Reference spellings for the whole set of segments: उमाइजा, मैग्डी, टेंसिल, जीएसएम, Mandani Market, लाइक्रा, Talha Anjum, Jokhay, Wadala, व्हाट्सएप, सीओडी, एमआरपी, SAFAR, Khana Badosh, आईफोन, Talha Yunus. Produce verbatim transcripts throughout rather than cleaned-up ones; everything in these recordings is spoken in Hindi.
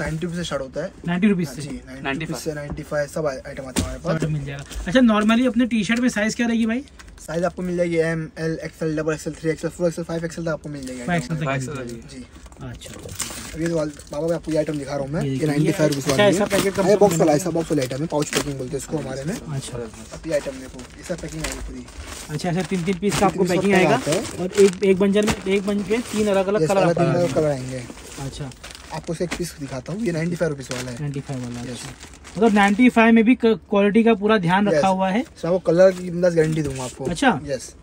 नाइन्टी रुपीज से स्टार्ट होता है, नाइन्टी रुपीज से नाइन्टी से नाइन्टी फाइव सब आइटम आता है हमारे पास, मिल जाएगा। अच्छा नॉर्मली अपने टी शर्ट में साइज क्या रहेगी भाई? साइज आपको मिल जाएगी M L XL double XL three XL four XL five XL तक आपको मिल जाएगा जी। अच्छा अभी तो बाबा मैं आपको ये आइटम दिखा रहा हूँ मैं, ये नाइन्टी फाइव रुपीज वाला है, पैकेट का बॉक्स वाला, ऐसा बॉक्स वाला आइटम है, पाउच पैकिंग बोलते हैं इसको हमारे में। अच्छा अब ये आइटम देखो, ऐसा पैकिंग आएगी पूरी। अच्छा ऐसा तीन तीन पीस का आपको पैकिंग आएगा और एक एक बंजर में एक बंज के तीन अलग अलग कलर आएंगे। अच्छा आपको एक पीस दिखाता हूँ, ये नाइन्टी फाइव रुपीज वाला है, नाइन्टी फाइव वाला है। मतलब नाइन्टी फाइव में भी क्वालिटी का पूरा ध्यान रखा हुआ है, आपको कलर की बिंदास गारंटी दूंगा आपको। अच्छा यस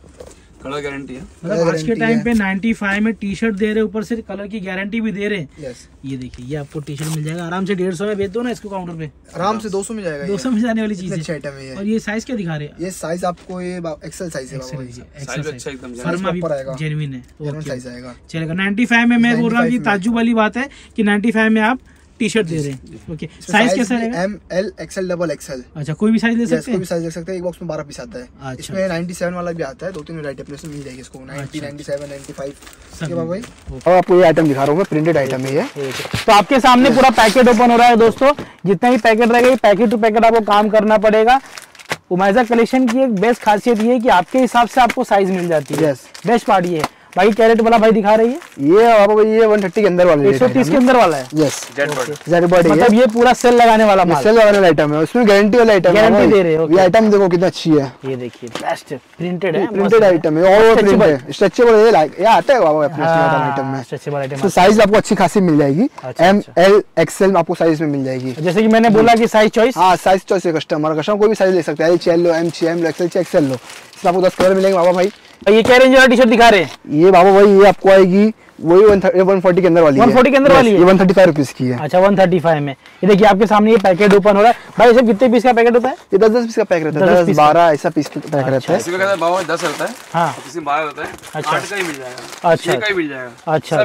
कलर गारंटी है, मतलब आज के टाइम पे नाइन्टी फाइव में टी शर्ट दे रहे, ऊपर से कलर की गारंटी भी दे रहे हैं। ये देखिए ये आपको टी शर्ट मिल जाएगा आराम से डेढ़ सौ में, बेच दो ना इसको काउंटर पे आराम से, दो सौ में जाएगा, दो सौ में जाने वाली चीज है। और ये साइज क्या दिखा रहे हैं? ये साइज आपको ये एक्सेल साइज है, साइज अच्छा एकदम फर्मा भी जेन्युइन है, ओके साइज आएगा चलेगा। नाइन्टी फाइव में मैं बोल रहा हूं कि ताज्जुब वाली बात है कि नाइन्टी फाइव में आप टी शर्ट दे रहे हैं। ओके साइज कैसा रहेगा? M L XL double XL. अच्छा कोई भी साइज ले सकते हैं, कोई भी साइज ले सकते हैं। एक बॉक्स में बारह पीस आता है, इसमें नाइन्टी सेवन वाला भी आता है, दो तीन वैरायटी अपने से मिल जाएगी इसको, ninety ninety seven ninety five के भाई। और आपको ये आइटम दिखा रहा हूं मैं, प्रिंटेड आइटम है ये। तो आपके सामने पूरा पैकेट ओपन हो रहा है दोस्तों, जितना ही पैकेट रहेगा ये पैकेट टू पैकेट आपको काम करना पड़ेगा। उमाइजा कलेक्शन की एक बेस्ट खासियत ये है कि आपके हिसाब से आपको साइज मिल जाती है, बेस्ट पार्ट ये है। भाई कैरेट वाला भाई दिखा रही है ये, और ये एक सौ तीस के अंदर वाला है, एक सौ तीस के अंदर वाला है। यस जेड बॉडी, मतलब ये पूरा सेल लगाने वाला माल, सेल लगाने वाला आइटम है, उसमें गारंटी वाला आइटम है, गारंटी दे रहे हो। ये आइटम देखो कितना अच्छी है, ये देखिए बेस्ट प्रिंटेड है, प्रिंटेड आइटम है, ऑल ओवर प्रिंट है, स्ट्रेचेबल है, लाइक ये आता है बाबा अपने आइटम में, स्ट्रेचेबल आइटम है। साइज आपको अच्छी खासी मिल जाएगी, एम एल एक्सएल आपको साइज में मिल जाएगी, जैसे कि मैंने बोला कि साइज चॉइस, हां साइज चॉइस है कस्टमर कस्टमर कोई भी साइज ले सकता है, एल लो एम सी एम एक्सएल एक्सएल लो, इसमें आपको दस कलर मिलेंगे बाबा भाई। ये क्या रेंज वाला टी शर्ट दिखा रहे हैं? ये बाबा भाई ये आपको आएगी वही एक सौ चालीस के अंदर वाली है, एक सौ चालीस के अंदर वाली है, ये एक सौ पैंतीस रुपीस की है। अच्छा एक सौ पैंतीस में ये देखिए आपके सामने ये पैकेट ओपन हो रहा है भाई। सब कितने पीस का पैकेट होता है? ये दस दस पीस का पैकेट रहता है, दस बारह ऐसा पीस का पैकेट रहता है, किसी का बाबा दस रहता है, हां किसी में बारह रहता है, आठ का ही मिल जाएगा, अच्छा छह का ही मिल जाएगा। अच्छा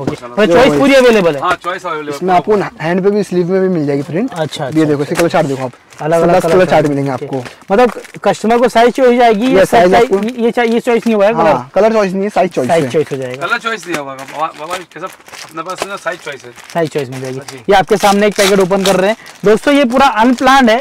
ओके चॉइस पूरी अवेलेबल है, हां चॉइस अवेलेबल है। इसमें आपको हैंड पे भी स्लीव में भी मिल जाएगी प्रिंट। अच्छा ये देखो इसके कलर चार्ट देखो आप, अलग-अलग कलर चार्ट मिलेंगे आपको, मतलब कस्टमर को साइज चॉइस हो जाएगी, ये साइज ये ये चॉइस नहीं होगा, कलर चॉइस नहीं है, साइज चॉइस साइज चॉइस हो जाएगा, कलर चॉइस नहीं होगा बाबा, कैसा अपने पास ना साइज चॉइस है, साइज चॉइस मिल जाएगी। ये आपके सामने एक पैकेट ओपन कर रहे हैं दोस्तों, ये पूरा अनप्लान्ड है,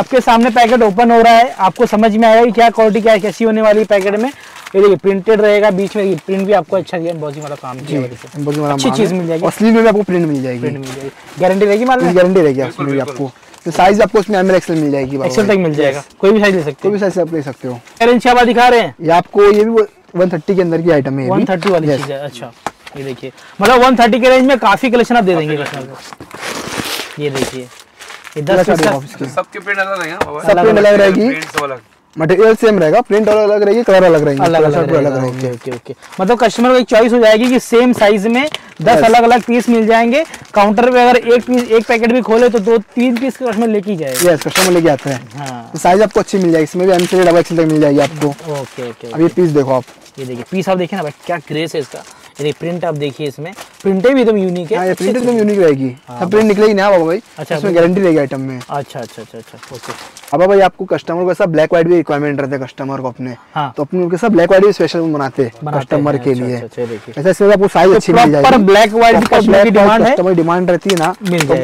आपके सामने पैकेट ओपन हो रहा है, आपको समझ में आएगा कि क्या क्वालिटी क्या कैसी होने वाली है पैकेट में। ये देखिए प्रिंटेड रहेगा, बीच में प्रिंट भी आपको अच्छा दिया, एम्बॉसिंग वाला काम किया है, एम्बॉसिंग वाला अच्छी चीज मिल जाएगी, और स्लीव में भी आपको प्रिंट मिल जाएगी, प्रिंट मिल जाएगी, गारंटी रहेगी माल में, गारंटी रहेगी आपको आपको तो साइज आपको उसमें एम एल एक्सएल मिल जाएगी, एक्सएल तक मिल जाएगा, कोई भी साइज ले सकते हो, कोई भी साइज आप ले सकते हो। रेंज क्या दिखा रहे हैं? ये आपको ये भी एक सौ तीस के अंदर की आइटम है, ये एक सौ तीस वाली चीज है। अच्छा ये देखिए मतलब एक सौ तीस के रेंज में काफी कलेक्शन आप दे देंगे कस्टमर को। ये देखिए ये दस सबके प्रिंट अलग रहेगा बाबा, सबके अलग रहेगी, मटेरियल सेम रहेगा, प्रिंट अलग रहेगी, कलर अलग रहेंगे, अलग रहेंगे। ओके ओके मतलब कस्टमर को एक चॉइस हो जाएगी कि सेम साइज में दस अलग अलग पीस मिल जाएंगे, काउंटर पे अगर एक पीस एक पैकेट भी खोले तो दो तीन पीस कस्टमर लेके जाएगा, यस कस्टमर लेके आता है। हाँ साइज आपको अच्छी मिल जाएगी, इसमें भी एम से डबल एक्सएल तक मिल जाएगी आपको। ओके ओके अब ये पीस देखो आप, ये देखिए पीस आप देखिए ना भाई क्या ग्रेस है इसका, ये प्रिंट आप देखिए इसमें प्रिंटें भी एकदम यूनिक है, प्रिंट एकदम यूनिक रहेगी, सब प्रिंट निकलेगी ना बाबा भाई, इसमें गारंटी रहेगी आइटम में। अच्छा अच्छा अच्छा अच्छा ओके बाबा भाई आपको कस्टमर को ऐसा ब्लैक व्हाइट भी रिक्वायरमेंट रहता है कस्टमर को अपने, तो अपने उनके साथ ब्लैक व्हाइट भी स्पेशल बनाते हैं कस्टमर के लिए, ऐसा इसमें आपको साइज अच्छी मिल जाएगी, पर ब्लैक व्हाइट की डिमांड है, कस्टमर डिमांड रहती है ना,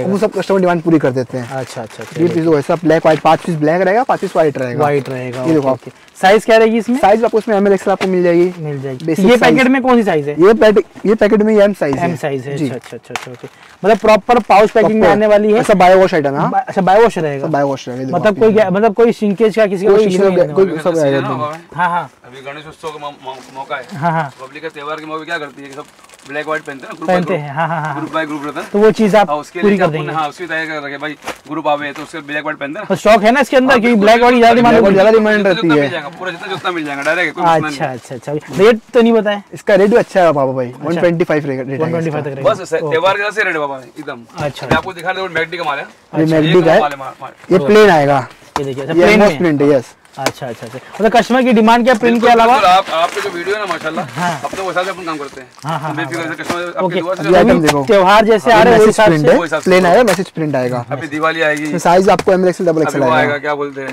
वो सब कस्टमर डिमांड पूरी कर देते हैं। अच्छा अच्छा ये पीस वैसा ब्लैक व्हाइट, पांच पीस ब्लैक रहेगा, पांच पीस व्हाइट रहेगा, व्हाइट रहेगा। ये देखो आपके साइज क्या रहेगी इसमें? साइज आपको इसमें एम एल एक्सएल आपको मिल जाएगी, मिल जाएगी। ये पैकेट में कौन सी साइज है? ये ये पैकेट में एम साइज है, एम साइज है। अच्छा अच्छा अच्छा ओके मतलब प्रॉपर पाउच पैकिंग में आने वाली है, ऐसा बायो वॉश आइटम है। अच्छा बायो वॉश रहेगा, बायो वॉश रहेगा, मतलब कोई मतलब कोई सिंकेज का किसी का कोई सब आएगा। हां हां अभी गणेश उत्सव का मौका है, हां हां पब्लिक का त्योहार के मौके क्या करती है कि सब ब्लैक व्हाइट पहनते हैं, ग्रुप पहनते हैं, हां हां ग्रुप बाय ग्रुप रहता है, तो वो चीज आप पूरी कर देंगे। हां उसकी तय कर रखे भाई, ग्रुप आवे तो उसके ब्लैक व्हाइट पहनते हैं, तो शौक है ना इसके अंदर कि ब्लैक व्हाइट ज्यादा डिमांड ज्यादा डिमांड रहती है, पूरा जितना जितना मिल जाएगा डायरेक्ट कोई मसला नहीं। अच्छा अच्छा अच्छा रेट तो नहीं बताया इसका? रेट भी अच्छा है बाबा भाई, एक सौ पच्चीस रेट है, एक सौ पच्चीस तक रहेगा, बस त्योहार का से रेट बाबा एकदम। अच्छा मैं आपको दिखा रहा हूं मैग्डी का माल है, ये मैग्डी का ये प्लेन आएगा, ये देखिए अच्छा प्लेन में प्रिंट। यस अच्छा अच्छा अच्छा मतलब कस्टमर की डिमांड क्या प्रिंट के अलावा आप आपके जो वीडियो है ना माशाल्लाह, हाँ, अपने हिसाब से अपन काम करते हैं। हाँ, हाँ, हाँ, कस्टमर त्योहार जैसे आ रहे हैं, प्लेन आएगा, मैसेज प्रिंट आएगा, अभी दिवाली आएगी, साइज आपको एम एक्सएल डबल एक्सएल आएगा, क्या बोलते हैं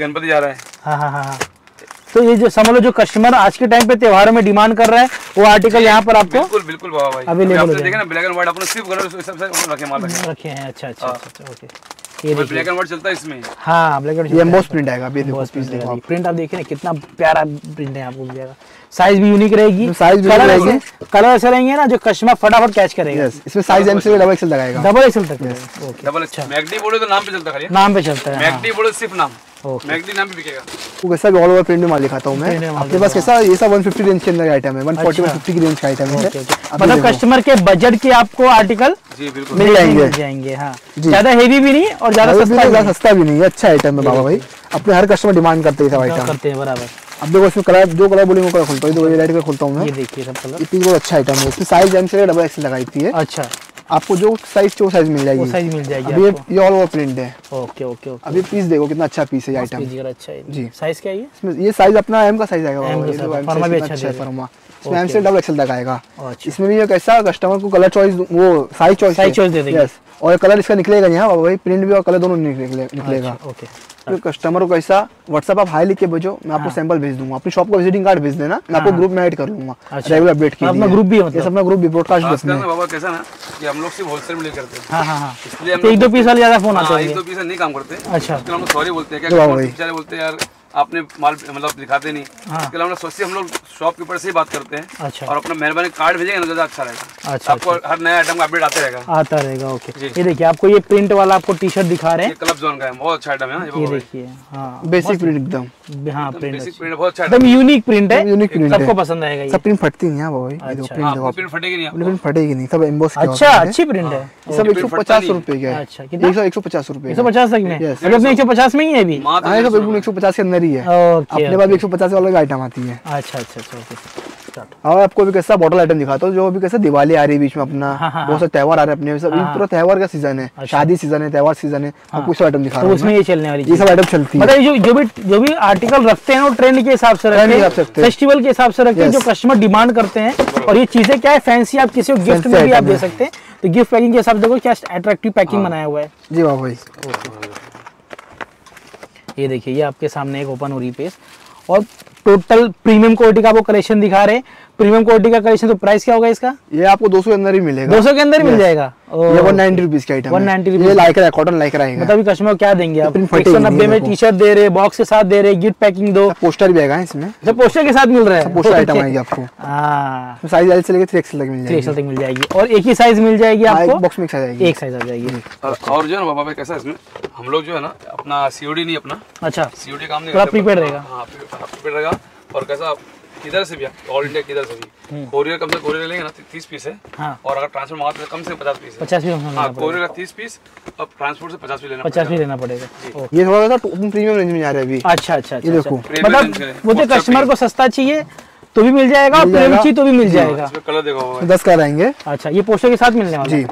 गणपति जा रहा है, तो ये जो समझ लो जो कस्टमर आज के टाइम पे त्योहारों में डिमांड कर रहा है वो आर्टिकल यहाँ पर आपको बिल्कुल बिल्कुल भाई अवेलेबल हो जाएगा ना। ब्लैक एंड व्हाइट अपने सिर्फ कलर सबसे रखे माल रखे हैं। अच्छा अच्छा अच्छा ओके, ये ब्लैक एंड व्हाइट चलता है इसमें। हां ब्लैक एंड ये एम्बॉस प्रिंट आएगा। अभी देखो पीस देखो आप प्रिंट आप देख रहे हैं कितना प्यारा प्रिंट है आपको मिलेगा। साइज भी यूनिक रहेगी, साइज भी रहेगी, कलर ऐसे रहेंगे ना जो कस्टमर फटाफट कैच करेगा। इसमें साइज एम से डबल एक्सेल लगाएगा, डबल एक्सेल तक ओके डबल एक्सेल। मैगडी बोलो तो नाम पे चलता है, नाम पे चलता है मैगडी बोलो सिर्फ नाम। ओके मैगडी नाम भी बिकेगा। वो कैसा ऑल ओवर प्रिंट में माल दिखाता हूं मैं आपके पास। कैसा ये सब एक सौ पचास रेंज के अंदर आइटम है, एक सौ चालीस एक सौ पचास की रेंज का आइटम है। मतलब कस्टमर के बजट के आपको आर्टिकल जी बिल्कुल मिल जाएंगे मिल जाएंगे। हां ज्यादा हेवी भी नहीं और ज्यादा सस्ता भी नहीं, सस्ता भी नहीं है, अच्छा आइटम है बाबा भाई। अपने हर कस्टमर डिमांड करते हैं सब आइटम करते हैं बराबर। अब देखो इसमें कलर जो कलर बोलेंगे वो कलर खोलता हूं, दो रेड का खोलता हूं मैं। ये देखिए सब कलर इतनी बहुत अच्छा आइटम है। इसकी साइज एम से डबल एक्स लगाई थी। अच्छा आपको जो साइज चो साइज मिल जाएगी वो साइज मिल जाएगी आपको। ये ये ऑल ओवर प्रिंट है। ओके ओके ओके अभी पीस देखो कितना अच्छा पीस है ये आइटम। पीस अच्छा है जी। साइज क्या है इसमें? ये साइज अपना एम का साइज आएगा। एम का फर्मा भी अच्छा है, फर्मा इसमें एम से डबल एक्सेल तक आएगा। इसमें भी ये कैसा कस्टमर को कलर चॉइस वो साइज चॉइस साइज चॉइस दे देंगे। यस और कलर इसका निकलेगा यहां भाई, प्रिंट भी और कलर दोनों निकलेगा। ओके तो कस्टमर को ऐसा व्हाट्सएप आप हाई लिख के भेजो, मैं आपको सैंपल भेज दूंगा। अपनी शॉप का विजिटिंग कार्ड भेज देना, मैं आपको ग्रुप में ऐड कर लूंगा रेगुलर अपडेट के लिए। अपना ग्रुप भी होता है, अपना ग्रुप भी ब्रॉडकास्ट करते हैं बाबा। कैसा ना कि हम लोग सिर्फ होलसेल में डील करते हैं। हां हां हां इसलिए हम एक दो पीस वाले ज्यादा फोन आते हैं, एक दो पीस नहीं काम करते। अच्छा तो हम सॉरी बोलते हैं, क्या बेचारे बोलते हैं यार आपने माल मतलब दिखाते नहीं। इसके अलावा सोच से हम लोग शॉपकीपर से ही बात करते हैं। अच्छा और अपना मेहरबानी कार्ड भेजेंगे ना ज्यादा अच्छा रहेगा। अच्छा आपको हर नया आइटम का अपडेट आता रहेगा आता रहेगा। ओके ये देखिए आपको ये प्रिंट वाला आपको टी शर्ट दिखा रहे हैं, ये क्लब जोन का है, बहुत अच्छा आइटम है ये। ये देखिए हां बेसिक प्रिंट एकदम। हां प्रिंट बेसिक प्रिंट बहुत अच्छा है, एकदम यूनिक प्रिंट है, यूनिक प्रिंट सबको पसंद आएगा। ये सब प्रिंट फटती नहीं है भाई, ये प्रिंट देखो प्रिंट फटेगी नहीं, प्रिंट फटेगी नहीं, सब एम्बॉस किया। अच्छा अच्छी प्रिंट है, सब एक सौ पचास रुपए का है। अच्छा कितना? एक सौ पचास रुपए, एक सौ पचास तक में। अभी अपने एक सौ पचास में ही है अभी। हां तो बिल्कुल एक सौ पचास के अंदर ही है। अपने पास एक सौ पचास वाला का आइटम आती है। अच्छा अच्छा अच्छा और आपको भी कैसा बॉटल आइटम दिखाता हूँ। जो अभी कैसा दिवाली आ रही है बीच में, अपना बहुत सारे त्योहार आ रहे हैं अपने सब। पूरा त्योहार का सीजन है, शादी सीजन है, त्योहार सीजन है, आपको सब आइटम दिखा रहा हूँ। उसमें ये चलने वाली ये सब आइटम चलती है। मतलब जो भी जो भी आर्टिकल रखते हैं वो ट्रेंड के हिसाब से रखते हैं, फेस्टिवल के हिसाब से रखते हैं, जो कस्टमर डिमांड करते हैं। और ये चीजें क्या है फैंसी, आप किसी को गिफ्ट में भी आप दे सकते हैं। तो गिफ्ट पैकिंग के हिसाब से देखो क्या अट्रैक्टिव पैकिंग बनाया हुआ है जी वाह भाई। ये देखिए ये आपके सामने एक ओपन हो रही पेज और टोटल प्रीमियम क्वालिटी का वो कलेक्शन दिखा रहे हैं। प्रीमियम क्वालिटी का कलेक्शन तो प्राइस क्या होगा इसका? ये आपको दो सौ के अंदर ही मिलेगा, दो सौ के अंदर ही मिल जाएगा। ये एक सौ नब्बे रुपीस का आइटम है, एक सौ नब्बे रुपीस। ये लाइक्रा है, कॉटन लाइक्रा है। मतलब कस्टमर क्या देंगे आप? एक सौ नब्बे में टी-शर्ट दे रहे, बॉक्स के साथ दे रहे, गिफ्ट पैकिंग दो, पोस्टर भी आएगा इसमें, सब पोस्टर के साथ मिल रहा है। पोस्टर आइटम आएगी आपको, हां साइज एल से लेके थ्री एक्स एल तक मिल जाएगी, थ्री एक्स एल तक मिल जाएगी। और एक ही साइज मिल जाएगी आपको, बॉक्स में एक साइज आएगी, एक साइज आ जाएगी। और जो है ना बाबा भाई कैसा है इसमें हम लोग जो है ना अपना सीओडी नहीं अपना अच्छा सीओडी काम नहीं, पूरा प्रीपेड रहेगा। हां प्रीपेड रहेगा और कैसा किधर से भी ऑल इंडिया किधर से भी कोरियर कम से कोरियर लेंगे ना तीस पीस है। हाँ। और अगर ट्रांसपोर्ट मंगाते हैं कम से पचास पीस है, पचास पीस। हाँ कोरियर का तीस पीस और ट्रांसपोर्ट से पचास पीस लेना पचास पीस लेना पड़ेगा। ये थोड़ा सा प्रीमियम रेंज में जा रहा है अभी। अच्छा अच्छा ये देखो मतलब वो तो कस्टमर को सस्ता चाहिए तो भी मिल जाएगा, प्रीमियम चाहिए तो भी मिल जाएगा। कलर देखो दस कलर आएंगे। अच्छा ये पोस्टर के साथ मिलने वाला जी।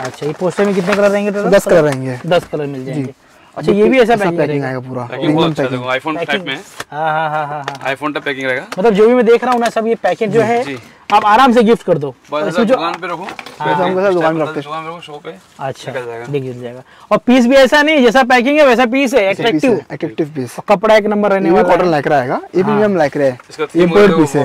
अच्छा ये पोस्टर में कितने कलर रहेंगे? दस कलर रहेंगे, दस कलर मिल जाएंगे। अच्छा ये भी ऐसा पैकिंग आएगा पूरा एकदम आईफोन टाइप में। हां हां हां हां आईफोन टाइप पैकिंग रहेगा। मतलब जो भी मैं देख रहा हूं ना सब ये पैकेट जो है आप आराम से गिफ्ट कर दो, इसमें जो दुकान पे रखो दुकान पे रखो दुकान पे रखो शॉप पे अच्छा निकल जाएगा। और पीस भी ऐसा नहीं जैसा पैकिंग है वैसा पीस है, अट्रैक्टिव अट्रैक्टिव पीस। कपड़ा एक नंबर रहने वाला है, कॉटन लाइक्रा आएगा, ये प्रीमियम लाइक्रा है, इंपोर्ट पीस है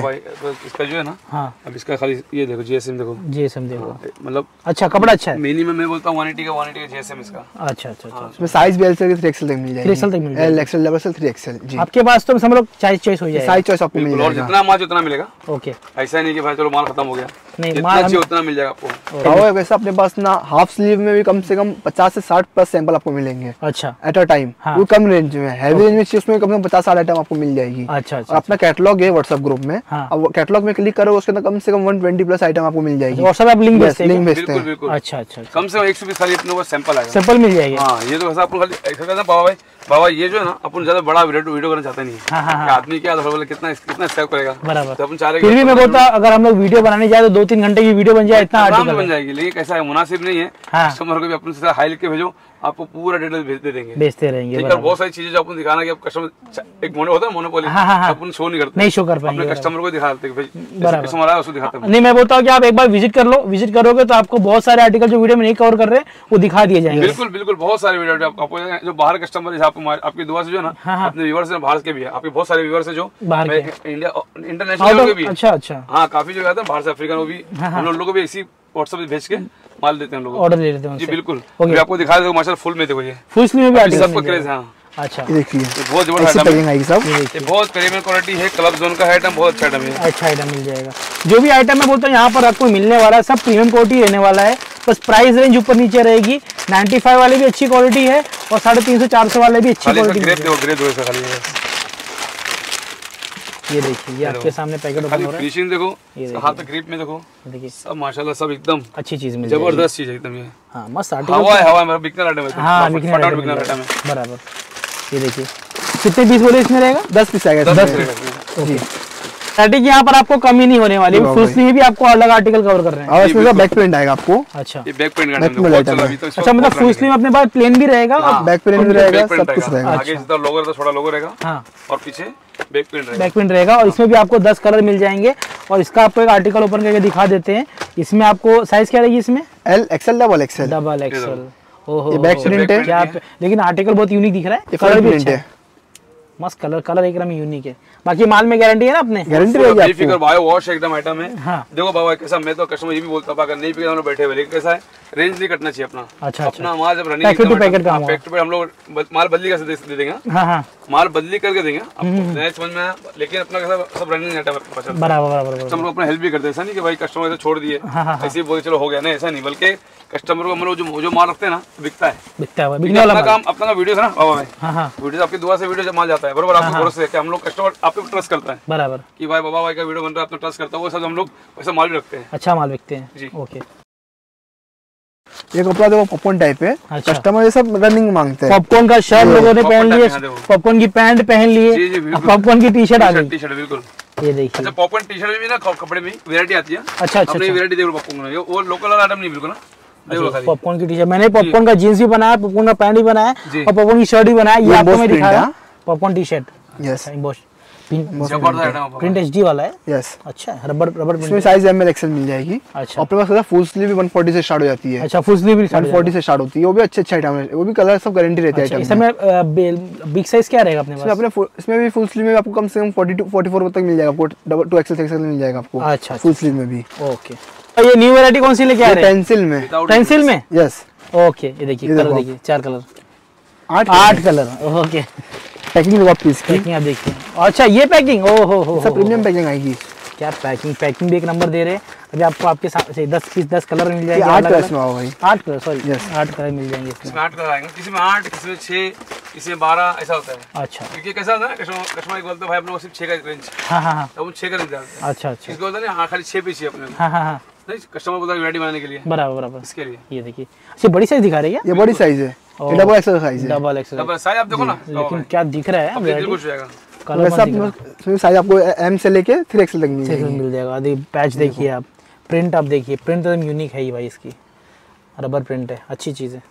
इसका जो है ना। हां अब इसका खाली ये देखो जीएसएम देखो, जीएसएम देखो मतलब अच्छा कपड़ा अच्छा है। मिनिमम मैं बोलता हूं एक सौ अस्सी का एक सौ अस्सी का जीएसएम इसका। अच्छा अच्छा अच्छा इसमें साइज भी एल से थ्री एक्स एल तक मिल जाएगी, थ्री एक्स एल तक मिल जाएगी, L XL double XL three X L जी। आपके पास तो हम लोग साइज चॉइस हो जाएगा, साइज चॉइस आपको मिल जाएगा, जितना मांगो उतना मिलेगा। ओके ऐसा नहीं कि भाई चलो माल खत्म हो गया नहीं, माल अच्छी उतना मिल जाएगा आपको। और वैसे अपने पास ना हाफ स्लीव में भी कम से कम पचास से साठ प्लस सैंपल आपको मिलेंगे। अच्छा एट अ टाइम वो कम रेंज में, हैवी रेंज में चाहिए उसमें कम से कम पचास साठ आइटम आपको मिल जाएगी। अच्छा और अपना कैटलॉग है व्हाट्सएप ग्रुप में, अब कैटलॉग में क्लिक करो उसके अंदर कम से कम एक सौ बीस प्लस आइटम आपको मिल जाएगी। व्हाट्सएप आप लिंक भेजते हैं बिल्कुल। अच्छा अच्छा कम से कम एक सौ बीस खाली अपने को सैंपल आएगा, सैंपल मिल जाएगी। हां ये तो आपको खाली ऐसा करना बाबा भाई बाबा ये जो है ना अपन ज्यादा बड़ा वीडियो वीडियो करना चाहते नहीं है, आदमी क्या कितना कितना सेव करेगा बराबर। तो अपन चाह रहे हैं फिर भी मैं बोलता अगर हम लोग वीडियो बनाने जाए तो दो तीन घंटे की वीडियो बन जाए, इतना आर्टिकल बन जाएगी। लेकिन ऐसा मुनासिब नहीं है, कस्टमर को भी अपने साथ हाई लिख के भेजो, आपको पूरा डिटेल भेजते रहेंगे, भेजते रहेंगे। बहुत सारी चीजें जो अपन दिखाना कि आप कस्टमर एक मोनो होता है, मोनोपोली अपन शो नहीं करते, नहीं शो कर पाएंगे, अपने कस्टमर को दिखाते हैं, कस्टमर आया उसको दिखाते हैं। नहीं मैं बोलता हूँ कि आप एक बार विजिट कर लो, विजिट करोगे तो आपको बहुत सारे आर्टिकल जो वीडियो में नहीं कवर कर रहे वो दिखा दिए जाएंगे। बिल्कुल बिल्कुल, बहुत सारे वीडियो आपको जो बाहर कस्टमर है आपकी दुआ से जो ना अपने व्यूअर्स है, बाहर के भी है आपके बहुत सारे व्यूअर्स है जो इंडिया इंटरनेशनल के भी। अच्छा अच्छा, हाँ काफी जगह आता है बाहर से, अफ्रीकन भी हम लोग को भी इसी व्हाट्सएप पे भेज के माल देते हैं लोग, ऑर्डर ले लेते हैं जी। बिल्कुल okay. आपको दिखा देगा माशाल्लाह फुल में, देखो ये फुल स्लीव में भी सबको क्रेज है। अच्छा देखिए ये बहुत जबरदस्त आइटम है साहब, ये बहुत प्रीमियम क्वालिटी है, क्लब जोन का आइटम, बहुत अच्छा आइटम है। अच्छा आइटम मिल जाएगा, जो भी आइटम मैं बोलता हूँ यहाँ पर आपको मिलने वाला है सब प्रीमियम क्वालिटी रहने वाला है, बस प्राइस रेंज ऊपर नीचे रहेगी। नाइन्टी फाइव वाले भी अच्छी क्वालिटी है और साढ़े तीन सौ चार सौ वाले भी अच्छी क्वालिटी। ये देखिए ये आपके सामने पैकेट ओपन हो रहा है, फिनिशिंग देखो, हाथ ग्रिप में देखो, देखिए सब माशाल्लाह सब एकदम अच्छी चीज मिल, जबरदस्त चीज एकदम ये। हां मस्त आर्टिकल, हवा है, हवा में बिकना आइटम है। हां बिकना आइटम है बराबर। ये देखिए कितने पीस बोले इसमें रहेगा, दस पीस आएगा, दस रहेगा ओके। स्टैटिक यहाँ पर आपको कमी नहीं होने वाली, फुल्स में भी आपको अलग आर्टिकल कवर कर रहे हैं और इसमें बैक प्रिंट आएगा आपको। अच्छा ये बैक प्रिंट का है, अच्छा मतलब फुल्स में अपने पास प्लेन भी रहेगा और बैक प्रिंट भी रहेगा, सब कुछ रहेगा। आगे जितना लोगो रहेगा थोड़ा लोगो रहेगा, हां और पीछे बैक प्रिंट रहेगा, बैक प्रिंट रहेगा और इसमें भी आपको दस कलर मिल जाएंगे। और इसका आपको एक आर्टिकल ओपन करके दिखा देते हैं, इसमें आपको साइज क्या रहेगी, इसमें L XL double XL double XL ओहो बैक प्रिंट है क्या, लेकिन आर्टिकल बहुत यूनिक दिख रहा है, कलर भी अच्छा है, मस्त कलर, कलर एकदम यूनिक है। बाकी माल में गारंटी है ना, अपने गारंटी रहेगी आपको, फिकर बायो वॉश एकदम आइटम है। हाँ। देखो बाबा कैसा, मैं तो कस्टमर ये भी बोलता अगर नहीं पिघला बैठे हुए, लेकिन कैसा है रेंज नहीं कटना चाहिए अपना। अच्छा अपना माल जब रनिंग पैकेट टू पैकेट का पैकेट पे हम लोग माल बदली कैसे दे देंगे, माल बदली करके देंगे आपको समझ में आया, लेकिन अपना कैसा सब रनिंग आइटम है बराबर बराबर। हम लोग अपना हेल्प भी करते हैं, ऐसा नहीं कि भाई कस्टमर से छोड़ दिए ऐसे बोले चलो हो गया, नहीं ऐसा नहीं, बल्कि कस्टमर को मतलब जो जो माल रखते हैं ना बिकता है, बिकता है बिकने वाला काम अपना वीडियो है ना बाबा भाई, वीडियो आपकी दुआ से वीडियो माल जाता है बराबर। आपको भरोसा है कि हम लोग कस्टमर आप पे ट्रस्ट करता है बराबर, कि भाई बाबा भाई का वीडियो बन रहा है आप पे ट्रस्ट करता है, वो सब हम लोग वैसा माल भी रखते हैं, अच्छा माल रखते हैं जी ओके। ये कपड़ा देखो पॉपकॉर्न टाइप है, कस्टमर ये सब रनिंग मांगते हैं, पॉपकॉर्न का शर्ट लोगों ने पहन लिया, पॉपकॉर्न की पैंट पहन लिए, पॉपकॉर्न की टी शर्ट आ गई, टी शर्ट बिल्कुल ये देखिए। अच्छा पॉपकॉर्न टी शर्ट में ना कपड़े में वैरायटी आती है, अच्छा अच्छा अपनी वैरायटी देखो पॉपकॉर्न में, वो लोकल वाला आइटम नहीं बिल्कुल ना, पॉपकॉर्न की टी शर्ट, मैंने पॉपकॉर्न का जींस भी बनाया, पॉपकॉर्न का पैंट भी बनाया और पॉपकॉर्न की शर्ट भी बनाया, ये आपको मैं दिखाया popcorn T shirt. Yes print HD वाला है। यस अच्छा रबर रबर इसमें साइज एम एल एक्सेल मिल जाएगी। अच्छा अपने पास फुल स्लीव भी एक सौ चालीस से स्टार्ट हो जाती है। अच्छा फुल स्लीव भी एक सौ चालीस से स्टार्ट होती है, वो भी अच्छे अच्छे आइटम है, वो भी कलर सब गारंटी रहते हैं आइटम में। इसमें बिग साइज क्या रहेगा अपने पास, इसमें अपने इसमें भी फुल स्लीव में आपको कम से कम बयालीस चौवालीस तक मिल जाएगा आपको, डबल टू एक्सेल एक्सेल मिल जाएगा आपको। अच्छा फुल स्लीव में भी ओके। ये न्यू वैरायटी कौन सी लेके आ रहे हैं, पेंसिल में, पेंसिल में यस ओके। ये देखिए कलर, देखिए चार कलर, आठ कलर ओके। पैकिंग आप पीस पैकिंग आप देखिए, अच्छा ये पैकिंग ओ हो हो सब प्रीमियम पैकिंग आएगी, क्या पैकिंग पैकिंग भी एक नंबर दे रहे हैं। अभी आपको आपके साथ दस पीस दस कलर मिल जाएंगे, आठ कलर में आओ भाई, आठ कलर सॉरी यस आठ कलर मिल जाएंगे इसमें, आठ कलर आएंगे, किसी में आठ किसी में छः किसी में बारह ऐसा होता है। अच्छा क्योंकि कैसा होता है ना कस्टमर बोलते हैं भाई हम लोग सिर्फ छः का रेंज, हाँ हाँ तो हम छः का रेंज डालते हैं। अच्छा अच्छा इसको होता है ना खाली छः पीस ही अपने, हाँ हाँ नहीं कस्टमर बोलता है वैरायटी बनाने के लिए बराबर बराबर इसके लिए। ये देखिए अच्छा बड़ी साइज दिखा रही है, ये बड़ी साइज है, डबल एक्सल साइज है, डबल एक्सल डबल साइज आप देखो ना, लेकिन क्या दिख रहा है वैरायटी कुछ रहेगा वैसा आपको साइज आपको एम से लेके थ्री एक्सल तक मिल जाएगा। देखिए पैच देखिए आप, प्रिंट आप देखिए, प्रिंट एकदम यूनिक है ये भाई, इसकी रबर प्रिंट है, अच्छी चीज है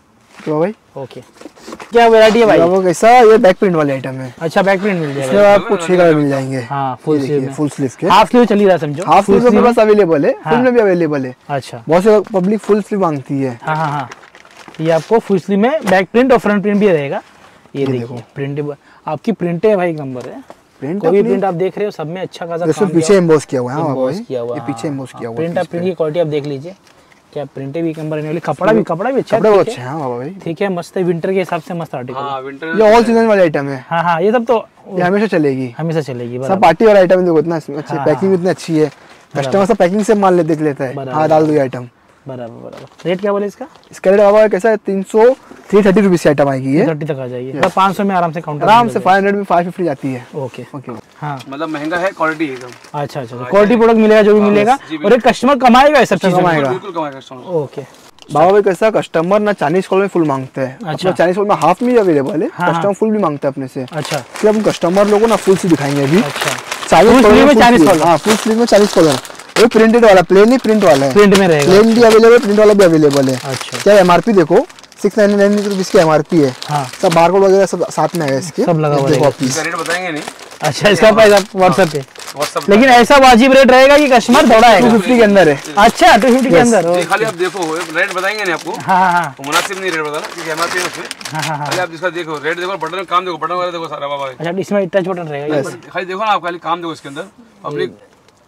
तो भाई ओके। क्या वैरायटी है भाई आपको कैसा, ये बैक प्रिंट वाले आइटम है। अच्छा बैक प्रिंट मिल जाएगा, इसमें आपको छह कलर मिल जाएंगे। हाँ फुल स्लीव, फुल स्लीव के हाफ स्लीव चल ही रहा समझो, हाफ स्लीव मेरे पास अवेलेबल है, फुल में भी अवेलेबल है। अच्छा बहुत से पब्लिक फुल स्लीव मांगती है, हाँ हाँ हाँ ये आपको फुल स्लीव में बैक प्रिंट और फ्रंट प्रिंट भी रहेगा। ये देखो प्रिंट आपकी प्रिंट है भाई एक नंबर है, कोई प्रिंट आप देख रहे हो सब में अच्छा खासा काम पीछे एम्बॉस किया हुआ है, एम्बॉस किया हुआ है, पीछे एम्बॉस किया हुआ है। प्रिंट प्रिंट की क्वालिटी आप देख लीजिए, क्या प्रिंटे भी कम बनने वाली, कपड़ा भी कपड़ा भी अच्छा है, अच्छा है बाबा भाई ठीक है मस्त है, विंटर के हिसाब से मस्त आर्टिकल। हां विंटर ये ऑल सीजन वाला आइटम है, हां हां ये सब तो ये हमेशा चलेगी, हमेशा चलेगी सब पार्टी वाला आइटम। देखो इतना अच्छी पैकिंग इतनी अच्छी है, कस्टमर सब पैकिंग से माल ले देख लेता है, हां डाल दो आइटम बराबर बराबर। रेट क्या बोले इसका, इसका रेट बाबा कैसा है तीन सौ थ्री थर्टी रुपीज की आइटम आएगी, ये थर्टी तक आ जाएगी, मतलब पाँच सौ में आराम से काउंटर आराम से फाइव हंड्रेड में फाइव फिफ्टी जाती है ओके ओके। हाँ मतलब महंगा है क्वालिटी एकदम, अच्छा अच्छा क्वालिटी प्रोडक्ट मिलेगा जो भी मिलेगा और एक कस्टमर कमाएगा ये सब चीज कमाएगा ओके। बाबा भाई कैसा कस्टमर ना चाइनीज कॉल में फुल मांगते हैं, अच्छा चाइनीज कॉल में हाफ में अवेलेबल है, कस्टमर फुल भी मांगता है अपने से। अच्छा हम कस्टमर लोगों ना फुल से दिखाएंगे अभी, चालीस में चालीस कॉल, हाँ फुल स्लीव में चालीस कॉलर वो प्रिंटेड वाला, प्लेन ही प्रिंट वाला है, प्रिंट में रहेगा, प्लेन भी अवेलेबल है, प्रिंट वाला भी अवेलेबल है। अच्छा, क्या एमआरपी देखो सिक्स नाइन नाइन रुपीज की एमआरपी है। हाँ। सब बारकोड वगैरह सब साथ में है, इसके सब लगा हुआ है। इसका रेट बताएंगे नहीं। अच्छा, इसका पैसा व्हाट्सएप पे, लेकिन ऐसा वाजिब रेट रहेगा कि कस्टमर थोड़ा है, टू फिफ्टी के अंदर है। अच्छा, टू फिफ्टी के अंदर हो, खाली आप देखो रेट बताएंगे नहीं आपको। हाँ हाँ, मुनासिब नहीं रेट बताना क्योंकि एमआरपी है उसमें। हाँ हाँ, आप इसका देखो रेट, देखो बटन काम, देखो बटन वगैरह देखो सारा बाबा। अच्छा, इसमें टच बटन रहेगा, खाली देखो ना आप, खाली काम देखो इसके अंदर। पब्लिक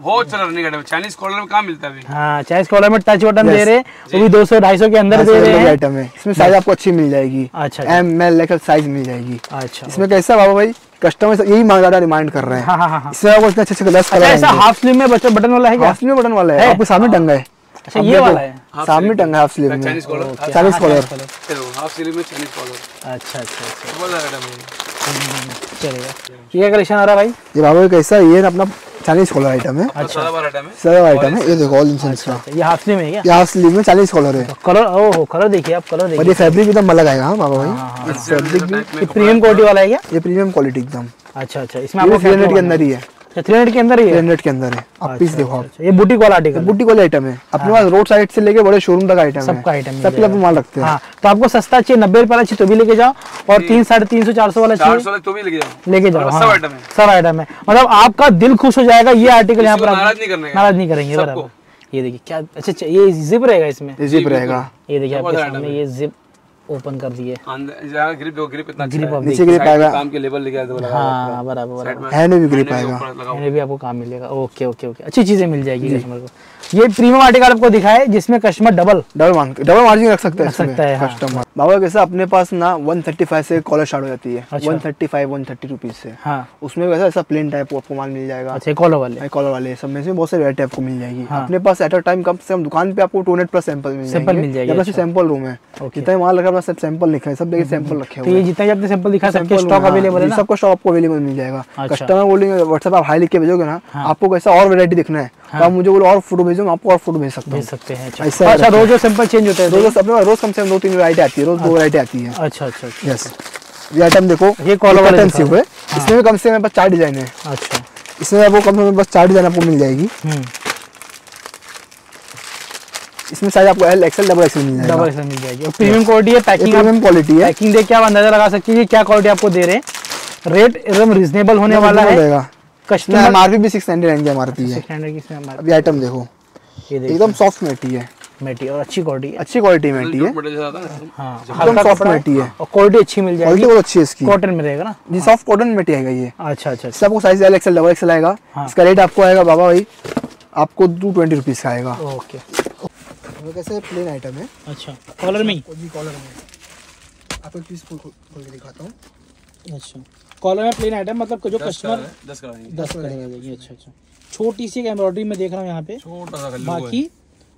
बहुत चल रहा है, चाइनीज कॉलर में काम मिलता है। हाँ, चाइनीज कॉलर में टच बटन दे रहे, वो भी दो सौ ढाई सौ के अंदर दे रहे हैं। आइटम है इसमें, साइज आपको अच्छी मिल जाएगी। अच्छा, एम एल एक्स साइज मिल जाएगी। अच्छा, इसमें कैसा बाबा भाई, कस्टमर यही मांगा, डिमांड कर रहे हैं। हाँ हाँ हाँ, इसमें आपको इतने अच्छे अच्छे कलर्स कलर। ऐसा हाफ स्लीव में बटन वाला है, हाफ स्लीव में बटन वाला है, आपके सामने टंगा है। अच्छा, ये वाला है सामने टंगा, हाफ स्लीव में Chinese collar, Chinese collar, half sleeve में चाइनीज कॉलर। अच्छा अच्छा, ये कलेक्शन आ रहा भाई, ये बाबा कैसा, ये अपना चालीस कॉलर आइटम है। अच्छा, सारा आइटम है ये देखो, ऑल इंसेंस का। ये हाफ स्लीव में, क्या ये हाफ स्लीव में चालीस कॉलर है। कलर, ओहो कलर देखिए आप, कलर देखिए। और ये फैब्रिक एकदम अलग आएगा। हां बाबा भाई, फैब्रिक भी प्रीमियम क्वालिटी वाला है, क्या ये प्रीमियम क्वालिटी एकदम। अच्छा अच्छा, इसमें आपको तीन सौ के अंदर ही है, तीन सौ के अंदर ही है, तीन सौ के अंदर है। आप पीस देखो आप, ये बुटीक वाला आर्टिकल, बुटीक वाला आइटम है अपने पास, रोड साइड से लेके बड़े शोरूम तक आइटम है, सबका आइटम है, सब लोग माल रखते हैं। तो आपको सस्ता चाहिए, नब्बे रुपए वाला चाहिए तो भी लेके जाओ, और तीन साढ़े तीन सौ चार सौ वाला चाहिए तो भी लेके जाओ, लेके जाओ। सब आइटम है, सब आइटम है, मतलब आपका दिल खुश हो जाएगा। ये आर्टिकल यहाँ पर नाराज नहीं करेंगे। बराबर, ये देखिए क्या, अच्छा ये जिप रहेगा, इसमें जिप रहेगा, ये देखिए आपके सामने ये जिप ओपन कर दिए। ग्रिप ग्रिप ग्रिप इतना नीचे आएगा, काम के लेबल लिखा है तो लगा। हाँ बराबर, हैंड में भी ग्रिप आएगा, हैंड में भी आपको काम मिलेगा। ओके ओके ओके, अच्छी चीजें मिल जाएगी कस्टमर को। ये प्रीमियम आर्टिकल आपको दिखाए जिसमें customer double double double margin रख सकता है, सकता है कस्टमर। बाबा कैसा अपने पास ना वन थर्टी फाइव से कॉलर स्टार्ट हो जाती है, one thirty five one thirty rupees से। उसमें वैसा ऐसा प्लेन टाइप आपको माल मिल जाएगा, कॉलर वाले, कॉलर वाले सब में से बहुत सारी वैरायटी आपको मिल जाएगी। अपने पास एट अ टाइम कम से कम दुकान पे आपको टू हंड्रेड प्लस सैंपल मिल जाएगा। सैंपल रूम है, कितना माल रखा, सब सैंपल लिखा है, सब देखिए सैंपल रखे हुए हैं। ये जितना भी आपने सैंपल दिखा, सबके स्टॉक अवेलेबल है ना, सबको स्टॉक आपको अवेलेबल मिल जाएगा। कस्टमर बोलेंगे व्हाट्सएप आप हाई लिख के भेजोगे ना, आपको कैसा और वैरायटी दिखना है तो आप मुझे बोलो और फोटो भेजो, मैं आपको और फोटो भेज सकते हैं। अच्छा, रोज रोज सैंपल चेंज होता है, रोज रोज कम से कम दो तीन वैरायटी आती है, रोज दो वैरायटी आती है। अच्छा अच्छा, यस। ये आइटम देखो, ये कॉलर वाला आइटम है, इसमें कम से कम चार डिजाइन है। अच्छा, इसमें आपको कम से कम बस चार डिजाइन आपको मिल जाएगी। इसमें साइज आपको एल एक्सएल डबल एक्सएल मिल जाएगा, डबल एक्सएल मिल जाएगी। और प्रीमियम क्वालिटी है, पैकिंग प्रीमियम क्वालिटी है, पैकिंग देख के आप अंदाजा लगा सकते हैं क्या क्वालिटी आपको दे रहे हैं। रेट एकदम रीजनेबल होने वाला है, कस्टमर एमआरपी भी सिक्स हंड्रेड की एमआरपी है। अभी आइटम देखो, ये देखो एकदम सॉफ्ट मेटी है, मेटी और अच्छी क्वालिटी, अच्छी क्वालिटी मेटी है। हां, एकदम सॉफ्ट मेटी है और क्वालिटी अच्छी मिल जाएगी, क्वालिटी और अच्छी है इसकी, कॉटन में रहेगा ना जी, सॉफ्ट कॉटन मेटी आएगा ये। अच्छा अच्छा, सबको size L XL double XL आएगा। इसका रेट आपको आएगा बाबा भाई, आपको टू ट्वेंटी रुपीज का आएगा। ओके, वो कैसे प्लेन आइटम है। अच्छा, कॉलर में जी, कॉलर में आपको पीस खोल के दिखाता हूं। अच्छा, कॉलर में प्लेन आइटम, मतलब जो कस्टमर दस करेंगे, दस करेंगे। अच्छा अच्छा, छोटी सी एम्ब्रॉयडरी में देख रहा हूं यहां पे, छोटा सा बाकी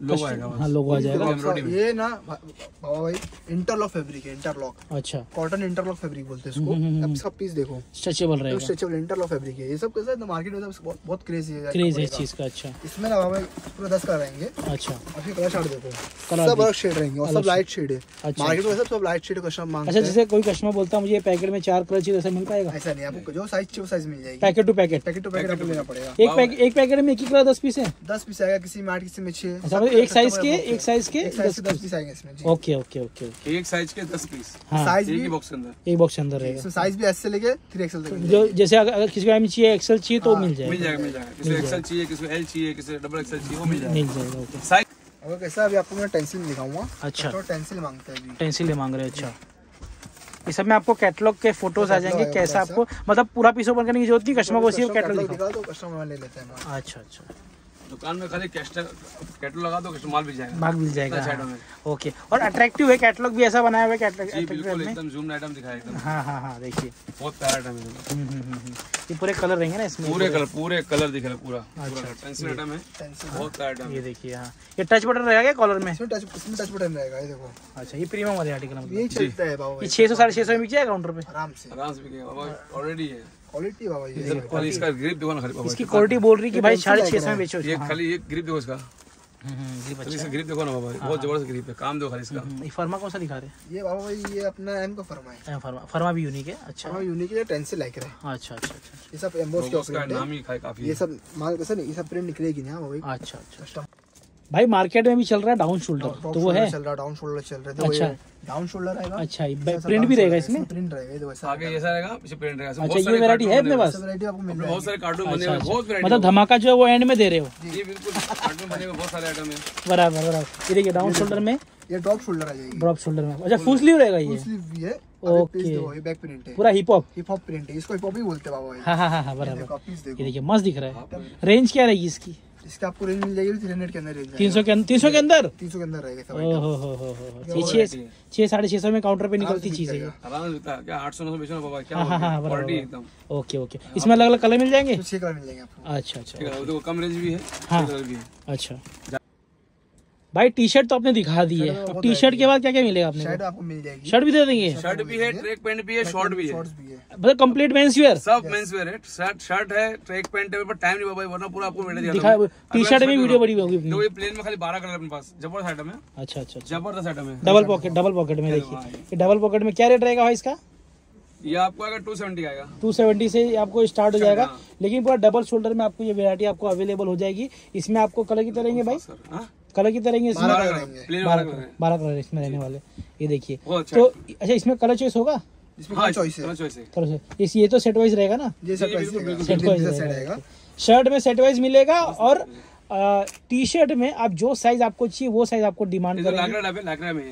लोगो आएगा। हां, लोगो आ जाएगा एम्ब्रॉयडरी में। ये ना बाबा भाई इंटरलॉक फैब्रिक है, इंटरलॉक। अच्छा, कॉटन इंटरलॉक फैब्रिक बोलते हैं इसको। अब इसका पीस देखो, स्ट्रेचेबल रहेगा, स्ट्रेचेबल इंटरलॉक फैब्रिक है। ये सब कैसा है मार्केट में, सब बहुत क्रेज है, क्रेज है इस चीज का। अच्छा, इसमें ना बाबा भाई पूरा दस कराएंगे। अच्छा, अभी कलर चार्ट देखो, सब अलग शेड रहेंगे और सब लाइट शेड है। मार्केट में सब लाइट शेड का कस्टमर मांगता है। अच्छा, जैसे कोई कस्टमर बोलता है मुझे पैकेट में चार कलर चाहिए, ऐसा मिल पाएगा? ऐसा नहीं, आपको जो साइज चाहिए वो साइज मिल जाएगी, packet to packet, packet to packet आपको लेना पड़ेगा। एक पैकेट, एक पैकेट में एक ही कलर दस पीस है, दस पीस आएगा, किसी में आठ किसी में छह, एक साइज के एक साइज के दस पीस आएंगे इसमें। ओके ओके ओके, एक साइज के दस पीस, साइज एक बॉक्स के अंदर, एक बॉक्स के अंदर रहेगा। साइज भी एस से लेके थ्री एक्सएल तक, जो जैसे अगर किसी को एम चाहिए, एक्सएल चाहिए तो मिल जाएगा, मिल जाएगा मिल जाएगा। किसी को एक्सएल चाहिए, किसी को एल चाहिए, किसी को डबल एक्सएल चाहिए, वो मिल जाएगा, मिल जाएगा। ओके, साइज अगर कैसा, अभी आपको मैं टेंसिल दिखाऊंगा। अच्छा, तो टेंसिल मांगता है, टेंसिल मांग रहे हैं। अच्छा, इस सब में आपको कैटलॉग के फोटोज आ जाएंगे, कैसा आपको मतलब पूरा पीस ओपन करने की जरूरत नहीं, कस्टमर को सिर्फ कैटलॉग दिखा दो, कस्टमर ले लेते हैं। अच्छा अच्छा, दुकान में खाली कैटलॉग लगा दो, माल मिल जाएगा, माल मिल जाएगा। हाँ। ओके, और अट्रैक्टिव है कैटलॉग भी, ऐसा बनाया हुआ है कैटलॉग जी, बिल्कुल एकदम ज़ूम आइटम दिखाया एकदम। हाँ हाँ हाँ, देखिए बहुत प्यारा आइटम है, ये पूरे कलर रहेंगे ना इसमें, पूरे कलर, पूरे कलर दिख रहा है पूरा। अच्छा, पेंसिल आइटम है, बहुत प्यारा आइटम, ये देखिए। हां, ये टच बटन रहेगा क्या कॉलर में? इसमें टच, इसमें टच बटन रहेगा, ये देखो। अच्छा, ये प्रीमियम वाला आर्टिकल है, ये चलता है बाबा भाई, ये छह सौ साढ़े छह सौ में बिकेगा काउंटर पे, आराम से आराम से बिकेगा बाबा, ऑलरेडी है क्वालिटी बाबा। ये इसका ग्रिप देखो ना, खाली बाबा इसकी क्वालिटी बोल रही कि भाई साढ़े छह सौ में बेचो। ये खाली एक ग्रिप देखो इसका, ग्रिप देखो ना बाबा भाई, बहुत जबरदस्त ग्रिप है, काम दो खाली इसका। ये फर्मा कौन सा दिखा रहे हैं? ये बाबा भाई ये अपना एम का फर्मा है। एम फर्मा फर्मा भी यूनिक है। अच्छा फर्मा यूनिक है, टेन से लाइक रहा है। अच्छा अच्छा अच्छा, ये सब एम्बॉस के ऑप्शन नाम ही खाए काफी। ये सब माल कैसा नहीं, ये सब प्रिंट निकलेगी ना भाई। अच्छा अच्छा भाई, मार्केट में भी चल रहा है डाउन शोल्डर, तो वो है चल रहा है डाउन शोल्डर चल रहा है। तो अच्छा डाउन शोल्डर रहेगा। अच्छा प्रिंट भी रहेगा इसमें, प्रिंट रहेगा ये वैसा आगे जैसा रहेगा, पीछे प्रिंट रहेगा। अच्छा ये वैरायटी है अपने पास, वैरायटी आपको मिल रही है, बहुत सारे कार्टून बने हुए, बहुत वैरायटी, मतलब धमाका जो है वो एंड में दे रहे हो। जी बिल्कुल, कार्टून बने हुए बहुत सारे आइटम है। बराबर बराबर, ये देखिए डाउन शोल्डर में ये ड्रॉप शोल्डर आ जाएगी, ड्रॉप शोल्डर में। अच्छा फुल स्लीव रहेगा, ये फुल स्लीव भी है। ओके ये बैक प्रिंट है, पूरा hip hop hip hop print है, इसको हिप हॉप भी बोलते हैं बाबा भाई। हां हां हां बराबर, ये देखिए मस्त दिख रहा है। रेंज क्या रहेगी इसकी? इसका आपको रेंज मिल जाएगी तीन सौ के अंदर, तीन सौ के अंदर तीन सौ के अंदर तीन सौ के अंदर रहेगा। ओहो हो हो हो, छह साढ़े छह सौ में काउंटर पे निकलती चीज है, आराम से क्या आठ सौ नौ सौ बेचो बाबा, क्या क्वालिटी एकदम। ओके ओके, इसमें अलग अलग कलर मिल जाएंगे, छह कलर मिल जाएंगे आपको। अच्छा अच्छा, देखो कम रेंज भी है, हां कलर भी है। अच्छा भाई टी शर्ट तो आपने दिखा दी है, टी शर्ट के बाद क्या क्या मिलेगा आपने? शर्ट आपको मिल जाएगी, शर्ट भी दे देंगे, शर्ट भी है, ट्रैक पैंट भी है, शॉर्ट भी है, मतलब कंप्लीट मेंस वेयर, सब मेंस वेयर है। शर्ट शर्ट है, ट्रैक पैंट है, पर टाइम नहीं बाबा, वरना पूरा आपको वीडियो दिखा। टी शर्ट में वीडियो बड़ी होगी, देखो ये प्लेन में खाली बारह कलर अपने पास, जबरदस्त आइटम है। अच्छा अच्छा, जबरदस्त आइटम है। डबल पॉकेट, डबल पॉकेट में देखिए, डबल पॉकेट में क्या रेट रहेगा भाई इसका? ये आपको अगर दो सौ सत्तर आएगा, दो सौ सत्तर से आपको स्टार्ट हो जाएगा, लेकिन पूरा डबल शोल्डर में आपको ये वैरायटी आपको अवेलेबल हो जाएगी। इसमें आपको कलर कितने रहेंगे भाई? कलर कितने रहेंगे इसमें? बारह कलर इसमें रहने वाले, ये देखिए। तो अच्छा इसमें कलर चॉइस होगा, ये तो सेट वाइज रहेगा ना, सेट वाइज शर्ट में सेट वाइज मिलेगा। और टी शर्ट में आप जो साइज आपको चाहिए वो साइज आपको डिमांड करेंगे।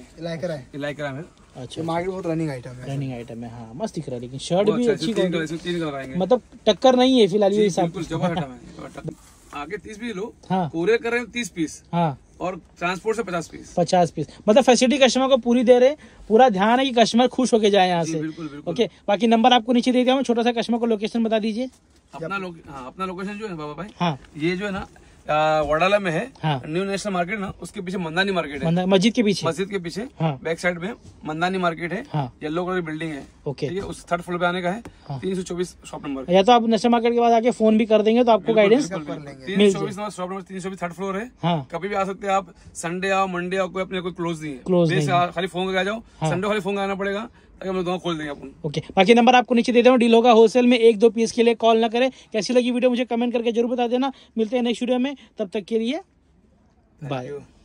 अच्छा मार्केट बहुत रनिंग आइटम है, रनिंग आइटम है। हाँ मस्त दिख रहा है, लेकिन शर्ट भी अच्छी क्वालिटी, मतलब टक्कर नहीं है फिलहाल ये हिसाब से। आगे तीस पीस लो, हाँ कोरियर कर रहे हैं तीस पीस, हाँ और ट्रांसपोर्ट से पचास पीस, पचास पीस मतलब फैसिलिटी कस्टमर को पूरी दे रहे हैं। पूरा ध्यान है कि कस्टमर खुश होके जाए यहाँ से। बिल्कुल, बिल्कुल। ओके, बाकी नंबर आपको नीचे दे दिया हूँ, छोटा सा कस्टमर को लोकेशन बता दीजिए अपना। लो, हाँ, अपना लोकेशन जो है बाबा भाई, हाँ ये जो है ना वडाला में है, हाँ न्यू नेशनल मार्केट ना, उसके पीछे मंदानी मार्केट है, मस्जिद के पीछे, मस्जिद के पीछे हाँ बैक साइड में मंदानी मार्केट है, हाँ येलो कलर की बिल्डिंग है। ओके ठीक है, उस थर्ड फ्लोर पे आने का है, हाँ तीन सौ चौबीस शॉप नंबर। या तो आप नेशनल मार्केट के बाद आके फोन भी कर देंगे तो आपको गाइडेंस कर लेंगे। तीन सौ चौबीस नंबर शॉप नंबर तीन सौ चौबीस थर्ड फ्लोर है, कभी भी आ सकते हैं आप। संडे आओ, मंडे आओ, कोई अपने कोई क्लोज नहीं है, क्लोज खाली फोन करके आ जाओ। संडे खाली फोन आना पड़ेगा, दोनों खोल देंगे अपन। ओके बाकी नंबर आपको नीचे दे देता हूँ। डील होगा होलसेल में, एक दो पीस के लिए कॉल ना करें। कैसी लगी वीडियो मुझे कमेंट करके जरूर बता देना। मिलते हैं नेक्स्ट वीडियो में, तब तक के लिए बाय।